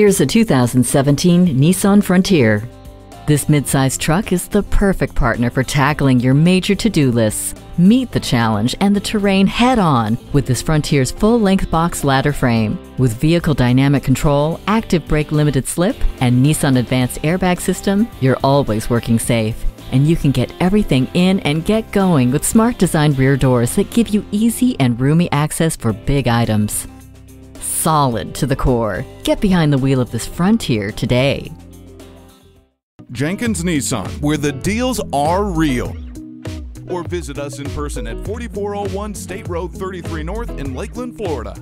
Here's the 2017 Nissan Frontier. This midsize truck is the perfect partner for tackling your major to-do lists. Meet the challenge and the terrain head-on with this Frontier's full-length box ladder frame. With vehicle dynamic control, active brake limited slip, and Nissan Advanced Airbag System, you're always working safe. And you can get everything in and get going with smart designed rear doors that give you easy and roomy access for big items. Solid to the core. Get behind the wheel of this Frontier today. Jenkins Nissan, where the deals are real. Or visit us in person at 4401 State Road 33 North in Lakeland, Florida.